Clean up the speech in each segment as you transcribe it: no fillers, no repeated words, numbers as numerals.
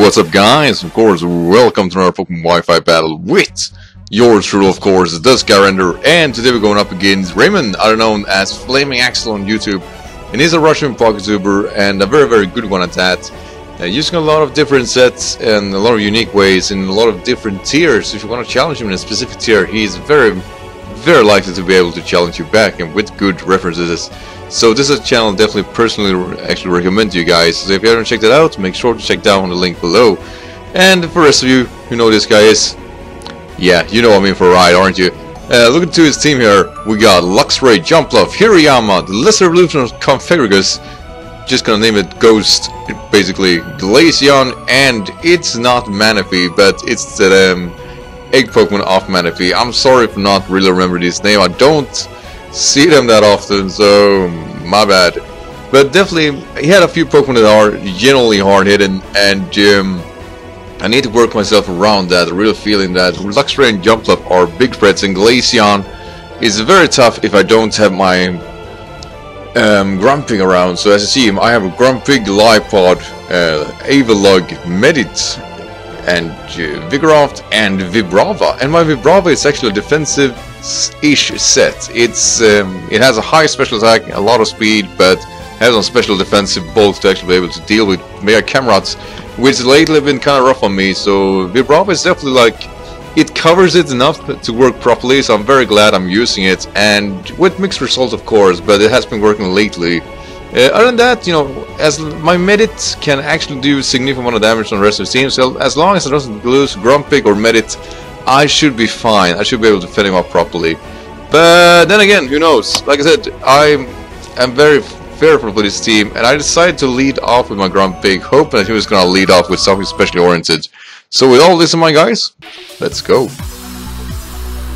What's up, guys? Of course, welcome to another Pokemon Wi-Fi battle with yours truly, of course, the Skyrander. And today we're going up against Raymond, other known as Flaming Axel on YouTube. And he's a Russian PokeTuber and a very, very good one at that. Using a lot of different sets and a lot of unique ways in a lot of different tiers. If you want to challenge him in a specific tier, he's very, very likely to be able to challenge you back and with good references. So this is a channel I definitely personally actually recommend to you guys. So if you haven't checked it out, make sure to check down the link below. And for the rest of you who know this guy is, yeah, you know I'm in for a ride, aren't you? Looking to his team here, we got Luxray, Jumpluff, Hirayama, the Lesser Evolution of Configuragus, just gonna name it Ghost, basically, Glaceon, and it's not Manaphy, but it's the egg Pokemon of Manaphy. I'm sorry for not really remembering his name. I don't see them that often, so my bad. But definitely, he had a few Pokemon that are generally hard-hitting, and I need to work myself around that. I really feeling that Luxray and Jumpluff are big threats, and Glaceon is very tough if I don't have my Grumpig around. So as you see him, I have a Grumpig, Lipod, Avalug, Medit, and Vigoroth, and Vibrava. And my Vibrava is actually a defensive-ish set. It's it has a high special attack, a lot of speed, but has on special defensive both to actually be able to deal with Mega Cameruts, which lately have been kind of rough on me. So Vibrava is definitely like, it covers it enough to work properly, so I'm very glad I'm using it, and with mixed results, of course, but it has been working lately. Other than that, you know, as my Medit can actually do significant amount of damage on the rest of the team, so as long as I doesn't lose Grumpig or Medit, I should be fine. I should be able to fend him up properly. But then again, who knows? Like I said, I'm very fearful for this team, and I decided to lead off with my Grumpig, hoping that he was going to lead off with something specially oriented. So with all this in mind, guys, let's go.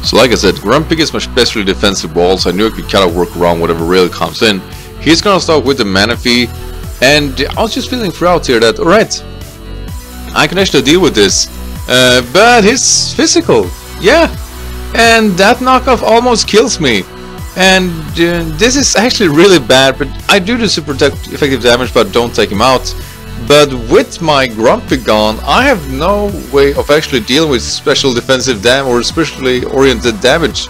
So like I said, Grumpig is my specially defensive ball, so I knew I could kind of work around whatever really comes in. He's gonna start with the Manaphy, and I was just feeling throughout here that, alright, I can actually deal with this, but his physical, yeah, and that knockoff almost kills me. And this is actually really bad, but I do the super effective damage, but don't take him out. But with my Grumpig gone, I have no way of actually dealing with special defensive damage or specially oriented damage,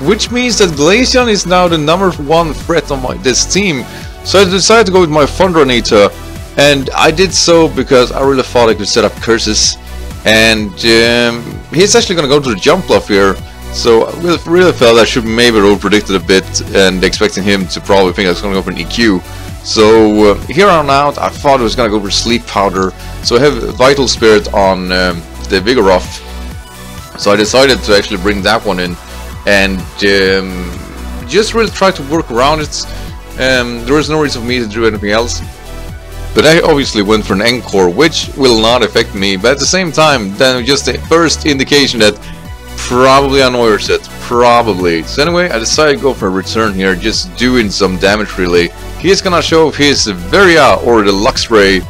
which means that Glaceon is now the #1 threat on this team. So I decided to go with my Thundronita, and I did so because I really thought I could set up curses. And he's actually going to go to the Jumpluff here, so I really felt I should maybe overpredict it a bit and expecting him to probably think I was going to go for an EQ. So here on out, I thought it was gonna go for Sleep Powder, so I have Vital Spirit on the Vigoroth, so I decided to actually bring that one in, and just really try to work around it. There was no reason for me to do anything else, but I obviously went for an Encore, which will not affect me, but at the same time, then just the first indication that probably annoys it, probably. So anyway, I decided to go for a return here, just doing some damage really. He's gonna show his Veria or the Luxray,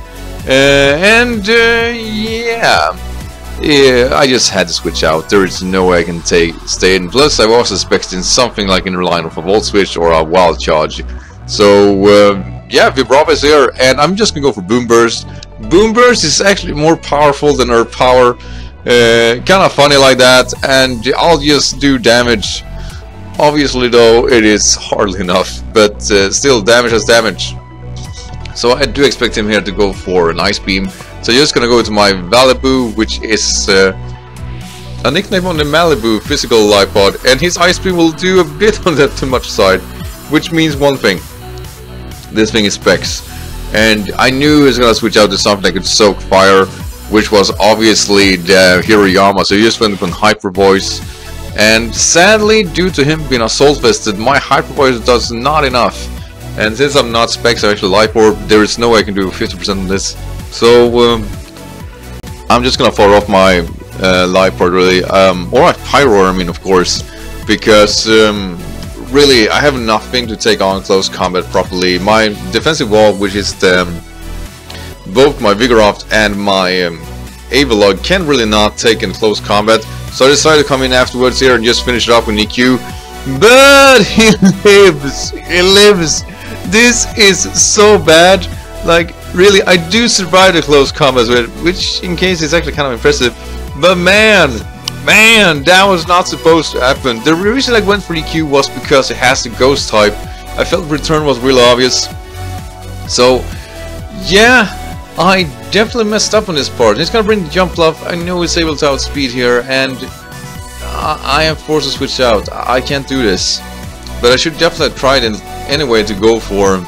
yeah, I just had to switch out. There is no way I can stay in. Plus, I was expecting something like in the line of a Volt Switch or a Wild Charge. So yeah, Vibrava is here, and I'm just gonna go for Boom Burst. Boom Burst is actually more powerful than Earth Power. Kind of funny like that, and I'll just do damage. Obviously though, it is hardly enough, but still, damage is damage. So I do expect him here to go for an Ice Beam, so just gonna go to my Vallaboo, which is a nickname on the Malibu physical Lipod, and his Ice Beam will do a bit on that too much side, which means one thing: this thing is specs, and I knew he was gonna switch out to something that could soak fire, which was obviously the Hirayama, so he just went with Hyper Voice. And sadly, due to him being Assault Vested, my Hyper Voice does not enougf. And since I'm not specs, I actually Life Orb, there is no way I can do 50% of this. So I'm just gonna fire off my Life Orb really, or my Pyro, I mean, of course, because really I have nothing to take on close combat properly. My defensive wall, which is the both my Vigoroth and my Avalug, can really not take in close combat, so I decided to come in afterwards here and just finish it up with EQ. But he lives! He lives! This is so bad. Like, Really, I do survive the close combos with it, which in case is actually kind of impressive. But man, that was not supposed to happen. The reason I went for the Q was because it has the ghost type. I felt return was real obvious. So yeah, I definitely messed up on this part. It's gonna bring the Jumpluff. I know it's able to outspeed here, and I am forced to switch out. I can't do this, but I should definitely try it in anyway to go for.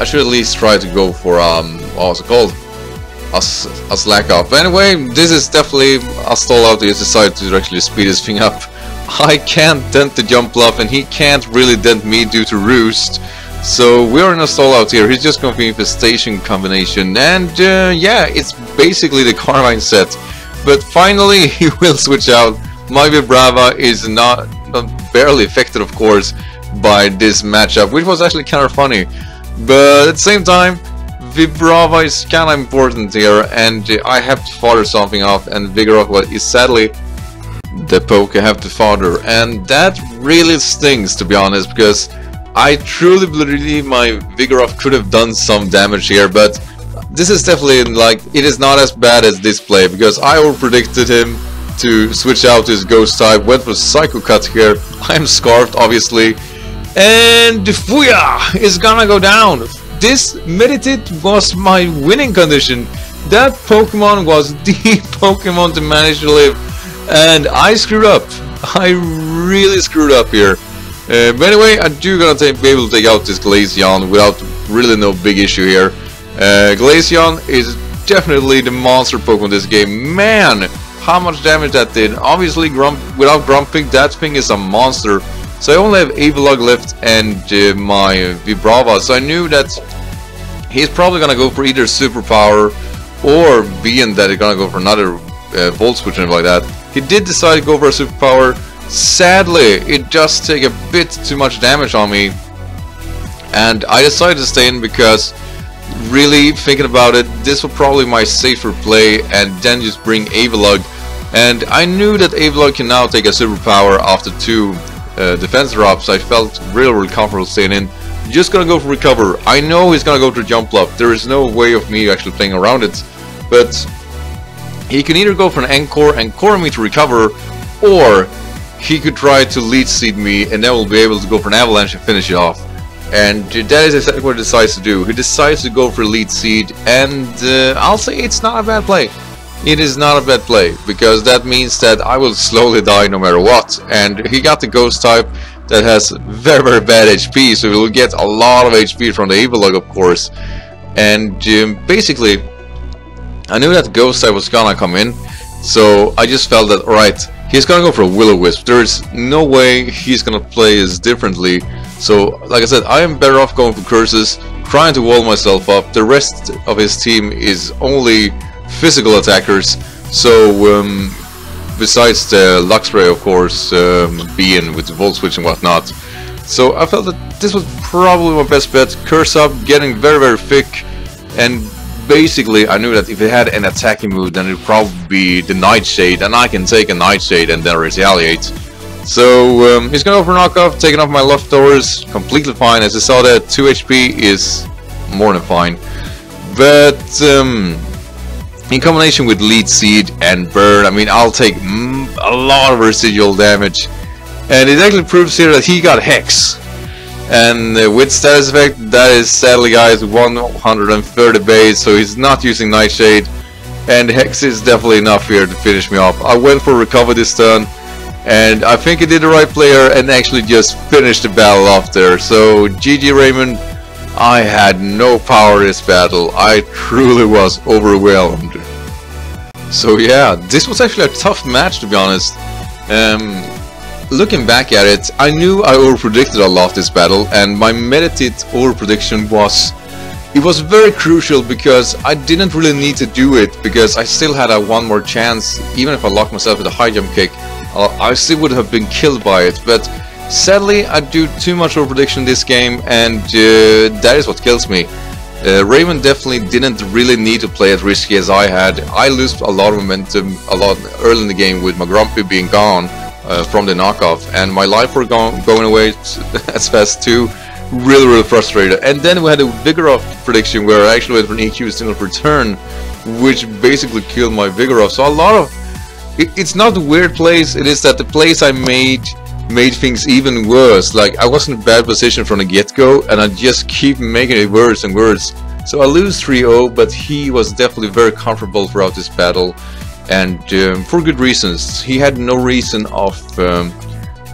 I should at least try to go for what's it called? A slack up. Anyway, this is definitely a stall out. He decided to actually speed this thing up. I can't dent the Jumpluff, and he can't really dent me due to Roost. So we're in a stall out here. He's just going for infestation combination, and yeah, it's basically the Carmine set. But finally, he will switch out. My Vibrava is not barely affected, of course, by this matchup, which was actually kind of funny. But at the same time, Vibrava is kind of important here, and I have to fodder something off, and Vigoroth is sadly the poke I have to fodder, and that really stings, to be honest, because I truly believe my Vigoroth could have done some damage here, but this is definitely, like, it is not as bad as this play, because I over-predicted him to switch out his ghost type, went for Psycho Cut here, I'm scarfed, obviously, and Fuya is gonna go down. This Meditite was my winning condition. That Pokemon was the Pokemon to manage to live, and I screwed up. I really screwed up here. But anyway, I do gonna be able to take out this Glaceon without really no big issue here. Glaceon is definitely the monster Pokemon this game. Man, how much damage that did. Obviously, without Grumpig, that thing is a monster. So I only have Avalog left and my Vibrava, so I knew that he's probably gonna go for either Superpower or being that he's gonna go for another Volt Switch and like that. He did decide to go for a Superpower. Sadly, it just took a bit too much damage on me, and I decided to stay in because really thinking about it, this was probably my safer play, and then just bring Avalog. And I knew that Avalog can now take a Superpower after two defense drops. I felt really comfortable staying in. Just gonna go for recover. I know he's gonna go to Jumpluff. There is no way of me actually playing around it, but he can either go for an Encore and core me to recover, or he could try to lead seed me and then we'll be able to go for an Avalanche and finish it off. And that is exactly what he decides to do. He decides to go for lead seed, and I'll say it's not a bad play. It is not a bad play, because that means that I will slowly die no matter what. And he got the ghost type that has very bad HP, so he will get a lot of HP from the Avalog, of course. And basically, I knew that ghost type was gonna come in, so I just felt that, alright, he's gonna go for Will-O-Wisp. There's no way he's gonna play this differently. So, like I said, I am better off going for curses, trying to wall myself up. The rest of his team is only physical attackers, so besides the Luxray, of course, being with the Volt Switch and whatnot. So I felt that this was probably my best bet. Curse up, getting very thick, and basically I knew that if it had an attacking move, then it would probably be the Nightshade, and I can take a Nightshade and then retaliate. So he's gonna go for knockoff, taking off my leftovers, completely fine. As I saw that, 2 HP is more than fine, but in combination with Lead Seed and Burn, I mean, I'll take a lot of residual damage. And it actually proves here that he got Hex. And with status effect, that is sadly, guys, 130 base, so he's not using Nightshade. And Hex is definitely enough here to finish me off. I went for recover this turn, and I think he did the right play here and actually just finished the battle off there. So GG Raymond. I had no power in this battle. I truly was overwhelmed. So yeah, this was actually a tough match, to be honest. Looking back at it, I knew I overpredicted a lot this battle, and my Meditite overprediction was very crucial, because I didn't really need to do it, because I still had a one more chance. Even if I locked myself with a high jump kick, I still would have been killed by it. But sadly, I do too much overprediction this game, and that is what kills me. Raymond definitely didn't really need to play as risky as I had. I lost a lot of momentum a lot early in the game with my Grumpy being gone from the knockoff, and my life were going away as fast too. really frustrated. And then we had a Vigoroth prediction where I actually went for an EQ signal per turn, which basically killed my Vigoroth. So a lot of it's not weird plays, it is that the plays I made things even worse. Like, I was in a bad position from the get-go and I just keep making it worse and worse. So I lose 3-0, but he was definitely very comfortable throughout this battle, and for good reasons. He had no reason of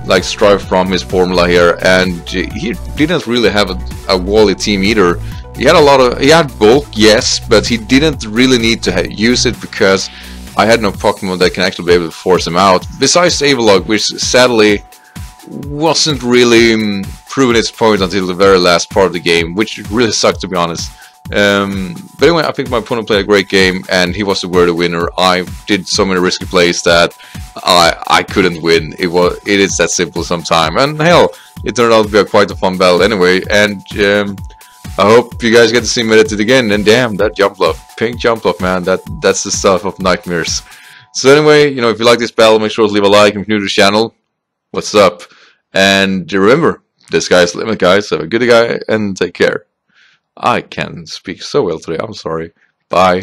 like strive from his formula here, and he didn't really have a wally team either. He had a lot of, he had bulk, yes, but he didn't really need to use it because I had no Pokemon that can actually be able to force him out, besides Avalog, which sadly wasn't really proving its point until the very last part of the game, which really sucked, to be honest. But anyway, I think my opponent played a great game and he was the worthy winner. I did so many risky plays that I couldn't win. It is that simple sometimes. And hell, it turned out to be quite a fun battle anyway. And I hope you guys get to see me at it again. And damn, that Jumpluff, pink Jumpluff, man, that's the stuff of nightmares. So anyway, you know, if you like this battle, make sure to leave a like. If you're new to the channel, what's up? And remember, the sky's the limit, guys. Have a good guy and take care. I can't speak so well today, I'm sorry. Bye.